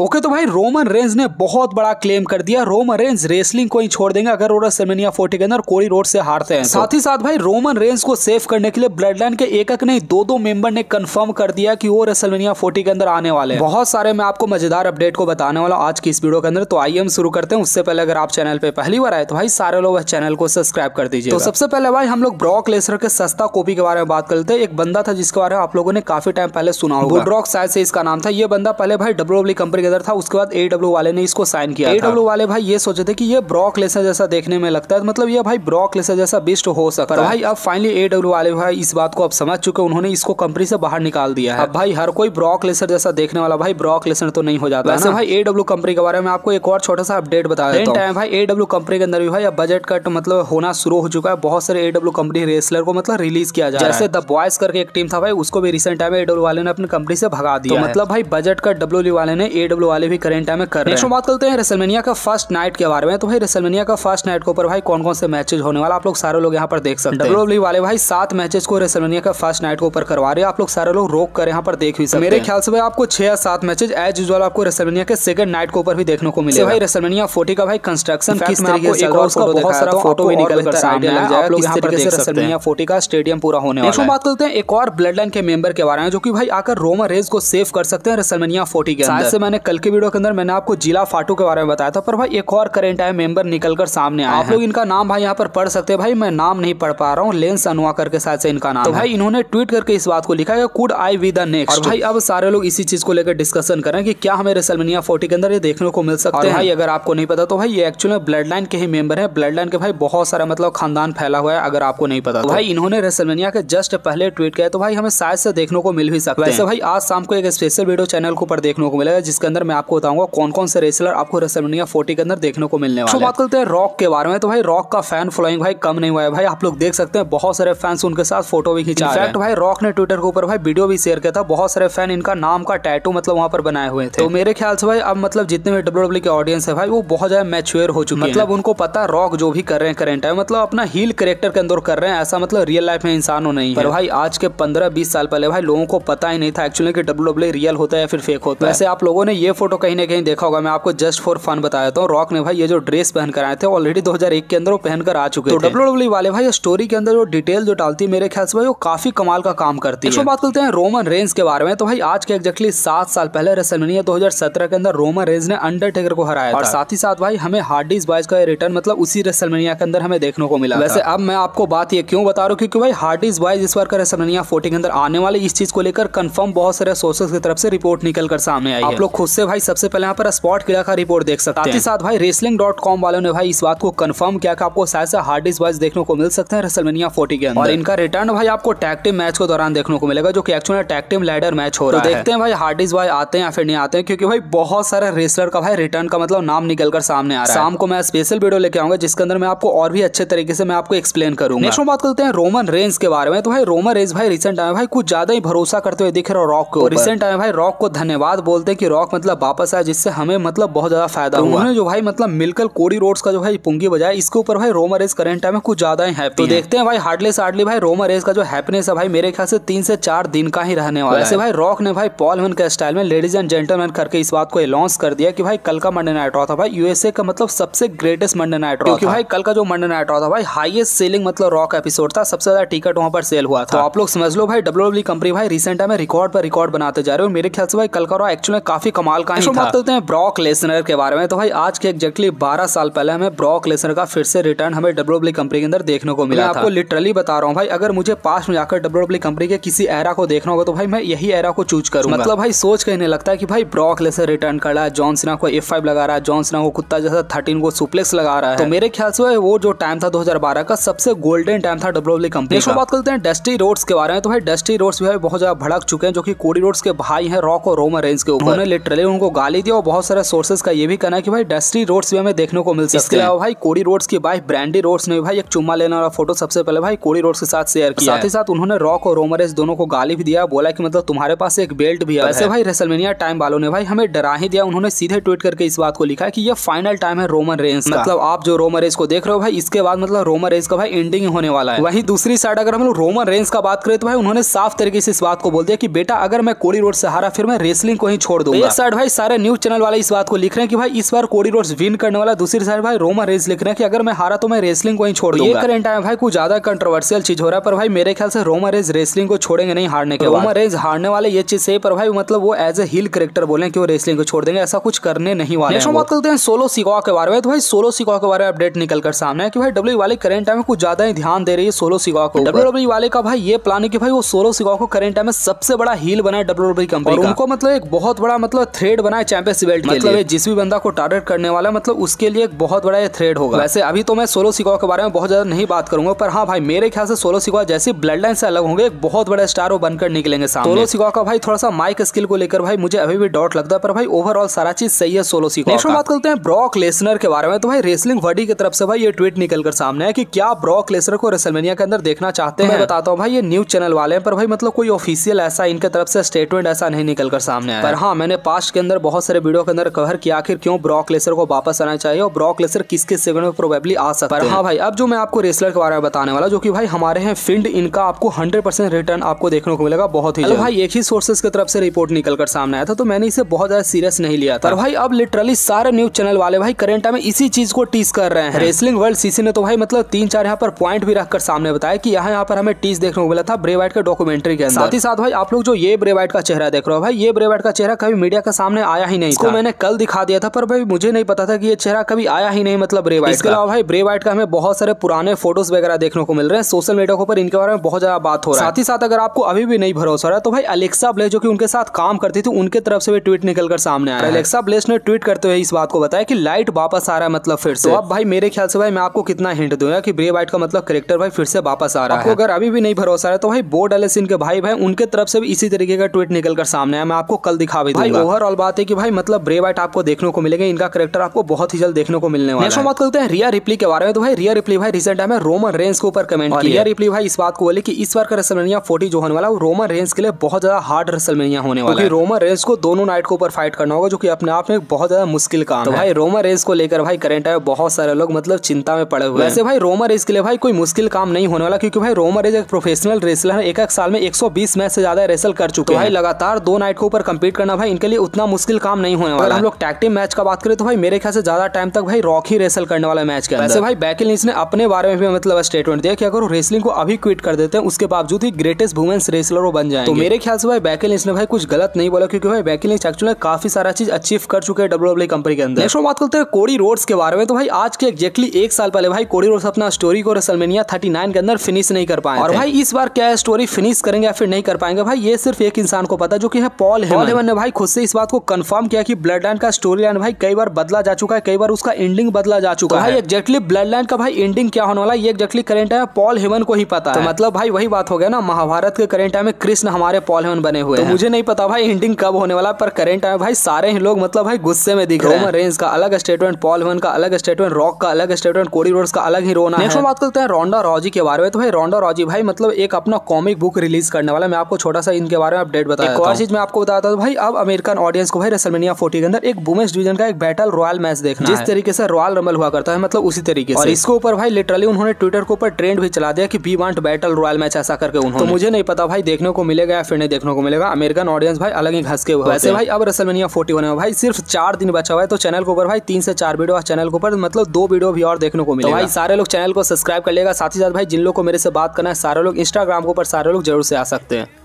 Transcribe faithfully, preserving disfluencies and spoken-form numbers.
Okay तो भाई Roman range ने बहुत बड़ा क्लेम कर दिया, रोमन रेंज रेसलिंग को ही छोड़ देंगे अगर रेसलमेनिया फोर्टी के अंदर कोडी रोड से हारते हैं। साथ ही साथ भाई रोमन रेंज को सेव करने के लिए ब्लड लाइन के एक एक नहीं दो दो मेंबर ने कंफर्म कर दिया कि वो रेसलमेनिया फोर्टी के अंदर आने वाले हैं। बहुत सारे मैं आपको मजेदार अपडेट को बताने वाला आज की इस वीडियो के अंदर, तो आइए हम शुरू करते हैं। उससे पहले अगर आप चैनल पे पहली बार आए तो भाई सारे लोग चैनल को सब्सक्राइब कर दीजिए। तो सबसे पहले भाई हम लोग ब्रॉक लेसनर के सस्ता कॉपी के बारे में बात करते हैं। एक बंदा था जिसके बारे में आप लोगों ने काफी टाइम पहले सुना होगा, बुलडॉग शायद से इसका नाम था। ये बंदा पहले भाई डब्ल्यूडब्ल्यूई कंपनी के अंदर था, उसके बाद एडब्ल्यू वाले ने इसको साइन किया। एडब्ल्यू वाले भाई ये सोचे थे कि ये ब्रॉक लेसनर जैसा देखने में लगता है, मतलब ये भाई ब्रॉक लेसनर जैसा बिस्ट हो सकता है। भाई अब फाइनली एडब्ल्यू वाले भाई इस बात को अब समझ चुके, उन्होंने इसको कंपनी से बाहर निकाल दिया है। अब भाई हर कोई ब्रॉक लेसनर जैसा देखने वाला भाई ब्रॉक लेसनर तो नहीं हो जाता है। भाई एडब्ल्यू कंपनी के बारे में आपको एक और छोटा सा अपडेट बता देता हूं। भाई एडब्ल्यू कंपनी के अंदर भी भाई अब बजट कट मतलब होना शुरू हो चुका है, बहुत सारे एडब्ल्यू कंपनी रेसलर को मतलब रिलीज किया जा रहा है। जैसे द बॉयज करके एक टीम था भाई, उसको भी रिसेंट टाइम में एडब्ल्यू वाले ने अपनी कंपनी से भगा दिया। मतलब भाई बजट कट डब्ल्यूडब्ल्यूई वाले ने एडब्ल्यू वाले भी करेंट टाइम में कर रहे हैं। बात करते हैं रेसलमेनिया का फर्स्ट नाइट के बारे में। तो भाई रेसलमेनिया का फर्स्ट नाइट के ऊपर भाई कौन कौन से मैचेज होने वाला आप लोग सारे लोग यहाँ पर देख सकते हैं। डब्ल्यूडब्ल्यूई वाले भाई सात मैचेस को रेसलमेनिया का फर्स्ट नाइट के ऊपर करवा रहे हैं, आप लोग सारे लोग रोक कर यहाँ पर देख भी सकते हैं। मेरे ख्याल से भाई आपको छह या सात मैचेज एज यूजुअल आपको रेसलमेनिया के सेकंड नाइट के ऊपर भी देखने को मिलेगा। भाई रेसलमेनिया फोर्टी का भाई कंस्ट्रक्शन किस तरीके से बहुत सारा फोटो भी निकल कर आइडिया लग जाएगा, आप लोग यहाँ पर देख सकते हैं फोर्टी का स्टेडियम पूरा होने वाला है। बात करते हैं एक और ब्लड लाइन के मेंबर के बारे में जो कि भाई आकर रोमन रेंज को सेव कर सकते हैं रेसलमेनिया फोर्टी के अंदर। मैंने कल के वीडियो के अंदर मैंने आपको जिला फाटू के बारे में बताया था, पर भाई एक और करेंट टाइम मेंबर निकलकर सामने आया। आप लोग इनका नाम भाई यहाँ पर पढ़ सकते हैं, भाई मैं नाम नहीं पढ़ पा रहा हूँ, लेंस अनुआ करके शायद से इनका नाम। तो भाई इन्होंने ट्वीट करके इस बात को लिखा है could I be the next. और भाई अब सारे लोग इसी चीज को लेकर डिस्कशन कर रहे हैं कि क्या हमें रेसलमेनिया फोर्टी के अंदर ये देखने को मिल सकते हैं। भाई अगर आपको नहीं पता तो भाई ये एक्चुअली ब्लड लाइन के ही मेंबर है। ब्लड लाइन के भाई बहुत सारा मतलब खानदान फैला हुआ है, अगर आपको नहीं पता। भाई इन्होंने रेसलमेनिया के जस्ट पहले ट्वीट किया, तो भाई हमें शायद से देखने को मिल भी सकता है। वैसे भाई आज शाम को एक स्पेशल वीडियो चैनल के ऊपर देखने को मिलेगा जिसके अंदर मैं आपको बताऊंगा कौन कौन से रेसलर आपको रेसलमेनिया फोर्टी के अंदर देखने को मिलने वाले हैं। बात करते हैं रॉक के बारे में। तो भाई रॉक का फैन फॉलोइंग भाई कम नहीं हुआ है, भाई आप लोग देख सकते हैं बहुत सारे फैंस उनके साथ फोटो भी खिंचा रहे हैं। भाई रॉक ने ट्विटर के ऊपर भाई वीडियो भी शेयर किया था, बहुत सारे फैन इनका नाम का टैटू मतलब वहाँ पर बनाए हुए थे। तो मेरे ख्याल से भाई अब मतलब जितने भी डब्ल्यूडब्ल्यूई के ऑडियंस है भाई वो बहुत ज्यादा मैच्योर हो चुके हैं, मतलब उनको पता रॉक जो भी कर रहे हैं करेंट है मतलब अपना हील कैरेक्टर के अंदर कर रहे हैं, ऐसा मतलब रियल लाइफ में इंसानों नहीं है। भाई आज के पंद्रह बीस साल पहले भाई लोगों को पता ही नहीं था एक्चुअली कि डब्ल्यूडब्ल्यूई रियल होता है या फिर फेक होता है। वैसे आप लोगों ने ये फोटो कहीं ना कहीं देखा होगा, मैं आपको जस्ट फॉर फन बता देता हूँ। रॉक ने भाई ये जो ड्रेस पहन कर आए थे ऑलरेडी दो हज़ार एक के अंदर वो पहनकर आ चुके थे। तो डब्ल्यूडब्ल्यूई वाले भाई स्टोरी के अंदर जो डिटेल जो डालती है मेरे ख्याल से भाई वो काफी कमाल का काम करती है। बात करते हैं रोमन रेंज के बारे में। तो भाई आज के एक्जैक्टली सात साल पहले रेसलमेनिया दो हज़ार सत्रह के अंदर रोमन रेंज ने अंडरटेकर को हराया और साथ ही साथ भाई हमें हार्डीज बॉयज का रिटर्न मतलब उसी रेसलमेनिया के अंदर हमें देखने को मिला। वैसे अब मैं आपको बात ये क्यों बता रहा हूँ क्योंकि भाई हार्डीज बॉयज इस बार का रेसलमेनिया फोर्टी के अंदर आने वाले, इस चीज को लेकर कंफर्म बहुत सारे सोर्सेज की तरफ से रिपोर्ट निकल कर सामने आई। आप लोग खुद से भाई सबसे पहले यहाँ पर स्पॉट किला का रिपोर्ट देख सकते हैं। साथ ही साथ भाई रेसलिंग डॉट कॉम वालों ने भाई इस बात को कंफर्म किया कि आपको शायद से हार्डीज बॉयज देखने को मिल सकते हैं रेसलमेनिया फोर्टी के अंदर और इनका रिटर्न भाई आपको टैग टीम मैच के दौरान देखने को मिलेगा जो कि actually tag team ladder match हो रहा है। तो देखते हैं भाई हार्डीज बॉयज आते हैं या फिर नहीं आते हैं, क्योंकि भाई बहुत सारे रेसलर का भाई रिटर्न का मतलब नाम निकल कर सामने आ रहा है। शाम को मैं स्पेशल वीडियो लेके आऊंगा जिसके अंदर मैं आपको और भी अच्छे तरीके से मैं आपको एक्सप्लेन करूंगा। नेक्स्ट बात करते हैं रोमन रेंज के बारे में। तो भाई रोमन रेंज भाई रिसेंट टाइम भाई कुछ ज्यादा ही भरोसा करते हुए दिख रहा है रॉक को। रिसेंट टाइम भाई रॉक को धन्यवाद बोलते कि रॉक मतलब वापस आया, जिससे हमें मतलब बहुत ज्यादा फायदा हुआ। उन्होंने जो भाई मतलब मिलकर कोडी रोड्स का जो भाई पुंगी बजाया, इसके ऊपर भाई रोमन रेंज करेंट टाइम में कुछ ज्यादा ही हैप्पी है। तो देखते हैं भाई हार्डली हार्डली भाई रोमन रेंज का जो हैप्पीनेस है भाई मेरे ख्याल से तीन से चार दिन का ही रहने वाला है। वैसे भाई रॉक ने भाई पॉल हेमन के स्टाइल में लेडीज एंड जेंटलमैन करके इस बात को अनाउंस कर दिया कि भाई कल का मंडे नाइट रॉ था भाई यूएसए का मतलब सबसे ग्रेटेस्ट मंडे नाइट रॉ, क्योंकि भाई कल का जो मंडे नाइट रॉ था भाई हाईएस्ट सेलिंग मतलब रॉक एपिसोड था, सबसे ज्यादा टिकट वहां पर सेल हुआ था। तो आप लोग समझ लो भाई डब्ल्यूडब्ल्यूई कंपनी भाई रिसेंट टाइम में रिकॉर्ड पर रिकॉर्ड बनाते जा रहे हो। मेरे ख्याल से भाई कल का रॉ एक्चुअली काफी कमाल का ही था। बात करते हैं ब्रॉक लेसनर के बारे में। तो भाई आज के एक्जैक्टली बारह साल पहले हमें ब्रॉक लेसनर का फिर से रिटर्न हमें डब्ल्यूडब्ल्यूई कंपनी के अंदर देखने को मिला। आपको लिटरली बता रहा हूँ भाई अगर मुझे पास में जाकर डब्ल्यूडब्ल्यूई कंपनी के किसी एरा को देखना होगा तो भाई मैं यही एरा को चूज करूंगा। मतलब भाई सोच कहने लगता है कि भाई ब्रॉक लेसनर रिटर्न कर रहा है, जॉन सीना को एफ फाइव लगा रहा है, जॉन सीना को कुत्ता जैसा थर्टीन को सुप्लेक्स लगा रहा है। तो मेरे ख्याल से वो जो टाइम था दो हजार बारह का सबसे गोल्डन टाइम था डब्ल्यूडब्ल्यूई कंपनी का। बात करते हैं डस्टी रोड्स के बारे में। तो भाई डस्टी रोड्स भी भाई बहुत ज्यादा भड़क चुके हैं जो कि कोडी रोड्स के भाई है रॉक और रोमन रेंज के ऊपर। उन्होंने लिटरली उनको गाली दिया और बहुत सारे सोर्सेज का ये भी कहना है कि भाई डस्टी रोड्स भी हमें देखने को मिल सकते हैं। इसके अलावा भाई कोडी रोड्स की वाइफ ब्रांडी रोड्स ने भाई एक चुम्मा लेने वाला फोटो सबसे पहले भाई कोडी रोड्स के साथ शेयर किया। साथ ही साथ उन्होंने रॉक और रोमन रेंज दोनों को गाली भी दिया, बोला कि मतलब तुम्हारे पास एक बेल्ट भी है। वैसे भाई रेसलमेनिया टाइम वालों ने भाई हमें डरा ही दिया, उन्होंने सीधे ट्वीट करके इस बात को लिखा है कि ये फाइनल टाइम है रोमन रेंज, मतलब आप जो रोमन रेंज को देख रहे हो भाई इसके बाद मतलब रोमन रेंज का भाई एंडिंग होने वाला है। वहीं दूसरी साइड अगर हम लोग रोमन रेंज का बात करें तो भाई उन्होंने साफ तरीके से इस बात को बोल दिया कि बेटा अगर मैं कोडी रोड से हारा फिर मैं रेसलिंग को ही छोड़ दूंगा। साइड भाई सारे न्यूज चैनल वाले इस बात को लिख रहे हैं कि भाई इस बार कोडी रोड्स विन करने वाला, दूसरी साइड भाई रोमन रेंज लिख रहे हैं कि अगर मैं हारा तो मैं रेसलिंग को ही छोड़ दूंगा। ये करंट टाइम भाई कुछ ज्यादा कंट्रोवर्शियल चीज हो रहा है, पर भाई मेरे ख्याल से रोमन रेंज रेसलिंग को छोड़ेंगे नहीं हारने के। रोमन रेंज हारने वाले ये चीज से, पर भाई मतलब वो एज ए हील कैरेक्टर बोले कि वो रेसलिंग को छोड़ देंगे, ऐसा कुछ करने नहीं वाले। नेक्स्ट बात करते हैं सोलो सिकोआ के बारे में। तो भाई सोलो सिकोआ के बारे में अपडेट निकल कर सामने है कि भाई डब्ल्यू वाले करंट टाइम में कुछ ज्यादा ही ध्यान दे रही है सोलो सिकोआ को। डब्ल्यू वाले का भाई ये प्लान है कि भाई वो सोलो सिकोआ को करंट टाइम में सबसे बड़ा हील बनाए डब्ल्यू कंपनी, उनको मतलब एक बहुत बड़ा मतलब थ्रेड बनाए चैंपियंस बेल्ट के लिए। जिस भी बंदा को टारगेट करने वाला मतलब उसके लिए एक बहुत बड़ा ये थ्रेड होगा। वैसे अभी तो मैं सोलो सिकोआ के बारे में बहुत ज्यादा नहीं बात करूंगा, पर हाँ भाई मेरे ख्याल से सोलो सिकोआ जैसे ब्लड लाइन से अलग होंगे, एक बहुत बड़ा स्टार वो बनकर निकलेंगे सामने। सोलो सिकोआ का भाई थोड़ा सा माइक स्किल को लेकर भाई मुझे अभी भी डाउट लगता है, पर भाई ओवरऑल सारा चीज सही है सोलो सिकोआ। नेक्स्ट बात करते हैं ब्रॉक लेसनर के बारे में। तो भाई रेसलिंग वर्डी की तरफ से भाई ये ट्वीट निकल कर सामने है कि क्या ब्रॉक लेसनर को रेसलमेनिया के अंदर देखना चाहते हैं। मैं बताता हूँ भाई ये न्यूज चैनल वाले हैं, पर भाई मतलब कोई ऑफिशियल ऐसा इनके तरफ से स्टेटमेंट ऐसा नहीं निकल कर सामने आया। पर हाँ मैंने पास्ट के अंदर बहुत सारे वीडियो के अंदर कवर किया आखिर क्यों ब्रॉक लेसनर को वापस आना चाहिए और ब्रॉक लेसनर किसके सेगमेंट में प्रोबेबली आ सकता है। हाँ भाई अब जो मैं आपको रेसलर के बारे में बताने वाला जो कि भाई हमारे हैं फील्ड, इनका आपको हंड्रेड परसेंट रिटर्न आपको देखने को मिलेगा बहुत ही। भाई एक ही सोर्सेस की तरफ से रिपोर्ट निकल कर सामने आया था, तो मैंने इसे बहुत ज्यादा सीरियस नहीं लिया था। पर भाई अब लिटरली सारे न्यूज चैनल वाले भाई करंट टाइम में इसी चीज को टीस कर रहे हैं। रेसलिंग वर्ल्ड सीसी ने तो भाई मतलब तीन चार यहाँ पर पॉइंट भी रखकर सामने बताया कि यहाँ यहाँ पर हमें टीस देखने को मिला था ब्रे वाइट का डॉक्यूमेंट्री के अंदर। साथ ही साथ भाई आप लोग जो ये ब्रे वाइट का चेहरा देख रहे हो भाई, ये ब्रे वाइट का चेहरा कभी मीडिया के सामने आया ही नहीं था। मैंने कल दिखा दिया था, पर भाई मुझे नहीं पता था कि ये चेहरा कभी आया ही नहीं मतलब ब्रे वाइट। इसके अलावा भाई ब्रे वाइट का हमें बहुत सारे पुराने फोटोज वगैरह देखने को मिल रहे हैं, सोशल मीडिया के ऊपर इनके बारे में बहुत ज्यादा बात हो रहा है। साथ ही साथ अगर आपको अभी भी नहीं भरोसा रहा तो भाई अलेक्सा ब्लेस जो कि उनके साथ काम करती थी उनके तरफ से भी ट्वीट निकल कर सामने आया। अलेक्सा ब्लेस ने ट्वीट करते हुए इस बात को बताया कि लाइट वापस आ रहा है मतलब फिर से। अब भाई मेरे ख्याल से भाई मैं आपको कितना हिंट दूंगा कि ब्रे वाइट का मतलब कैरेक्टर भाई फिर से वापस आ रहा है। अगर अभी भी नहीं भरोसा रहा तो भाई बोर्ड एलेस इनके भाई भाई उनके तरफ से भी इसी तरीके का ट्वीट निकल कर सामने आया, मैं आपको कल दिखा भी दूंगा। ओवरऑल बात है कि भाई मतलब ब्रे वाइट आपको देखने को मिलेंगे, इनका कैरेक्टर आपको बहुत ही जल्द देखने को मिलने वाला है। नेक्स्ट बात करते हैं रिया रिप्ली के बारे में। तो भाई रिया रिप्ली भाई रिसेंट टाइम में रोमन रेंस के ऊपर कमेंट किया। रिया रिप्ली भाई इस बात को बोली कि इस बार का रेसलमेनिया फोर्टी जो होने वाला है रोमन रेंस के लिए बहुत ज्यादा हार्ड रेसलमेनिया होने वाला है, क्योंकि रोमन रेंस को दोनों नाइट के ऊपर फाइट करना होगा जो कि अपने आप में एक बहुत ज्यादा मुश्किल काम है। तो भाई रोमन रेंस को लेकर भाई करंट टाइम बहुत सारे लोग मतलब चिंता में पड़े हुए। वैसे भाई रोमन रेंस के लिए भाई कोई मुश्किल काम नहीं होने वाला, क्योंकि भाई रोमन रेंस एक प्रोफेशनल रेसलर है, एक एक साल में एक सौ बीस मैच से ज्यादा रेसल कर चुके हैं। लगातार दो नाइट के ऊपर कम्पीट करना भाई इनके लिए उतना मुश्किल काम नहीं होने वाला। हम लोग टैग टीम मैच का बात करें तो भाई मेरे ख्याल से ज्यादा टाइम तक भाई रॉक ही रेसल करने वाला मैच के अंदर। वैसे भाई बेकी लिंच ने अपने बारे में भी मतलब स्टेटमेंट दिया कि अगर वो रेसलिंग को अभी क्विट कर देते हैं उसके बावजूद ही ग्रेटेस्ट वुमेन्स रेसलर वो बन जाएंगे। तो मेरे ख्याल से भाई बेकी लिंच ने भाई कुछ गलत नहीं बोला, क्योंकि भाई बेकी लिंच एक्चुअली काफी सारा चीज अचीव कर चुके हैं डब्ल्यूडब्ल्यूई कंपनी के अंदर। नेक्स्ट बात करते हैं कोडी रोड्स के बारे में। तो भाई आज के एक्जैक्टली एक साल पहले भाई कोडी रोड्स अपना स्टोरी को रेसलमेनिया उनतालीस के अंदर फिनिश नहीं कर पाए, और भाई इस बार क्या स्टोरी फिनिश करेंगे या फिर नहीं कर पाएंगे भाई ये सिर्फ एक इंसान को पता जो कि है पॉल हेमन ने। भाई खुद से इस बात को कंफर्म किया कि ब्लड लाइन का स्टोरी लाइन भाई कई बार बदला जा चुका है, कई बार उसका एंडिंग बदला जा चुका तो है। एक्जैक्टली ब्लड लाइन का भाई एंडिंग क्या होने वाला ये exactly current time Paul Heyman को ही पता तो है। मतलब भाई वही बात हो गया ना, महाभारत के करंट टाइम में कृष्ण हमारे पॉल हेमन बने हुए तो हैं। मुझे नहीं पता भाई एंडिंग कब होने वाला, पर करंट टाइम भाई सारे ही लोग मतलब भाई गुस्से में दिख रहे हैं। रोमन रेंज का अलग स्टेटमेंट, पॉल हेमन का अलग स्टेटमेंट, रॉक का अलग स्टेटमेंट, कोडी रोड्स का अलग ही रोना। नेक्स्ट बात करते हैं रोंडा रॉजी के बारे में। तो भाई रोंडा रॉजी भाई मतलब एक अपना कॉमिक बुक रिलीज करने वाला है, मैं आपको छोटा सा इनके बारे में अपडेट बताया। एक और चीज मैं आपको बताता हूँ भाई अब अमेरिकन ऑडियंस को भाई रेसलमेनिया फोर्टी के अंदर एक वुमेन्स डिवीजन का एक बैटल रॉयल मैच देखना है। जिस तरीके से रॉयल रंबल हुआ करता है मतलब उसी तरीके से, और इसके ऊपर भाई लिटरली उन्होंने ट्विटर के ऊपर ट्रेंड भी चला दिया कि we want battle royal match ऐसा करके उन्होंने। तो मुझे नहीं पता भाई देखने को मिलेगा या फिर नहीं देखने को मिलेगा, अमेरिकन ऑडियंस भाई अलग ही घस के हुआ। वैसे भाई अब रेसलमेनिया फोर्टी होने में भाई सिर्फ चार दिन बचा हुआ है, तो चैनल के ऊपर भाई तीन से चार वीडियो, चैनल के ऊपर मतलब दो वीडियो भी और देखने को मिलेगा। भाई सारे लोग चैनल को सब्सक्राइब कर लेगा। साथ ही साथ भाई जिन लोग को मेरे से बात करना है सारे लोग इंस्टाग्राम के ऊपर सारे लोग जरूर से आ सकते हैं।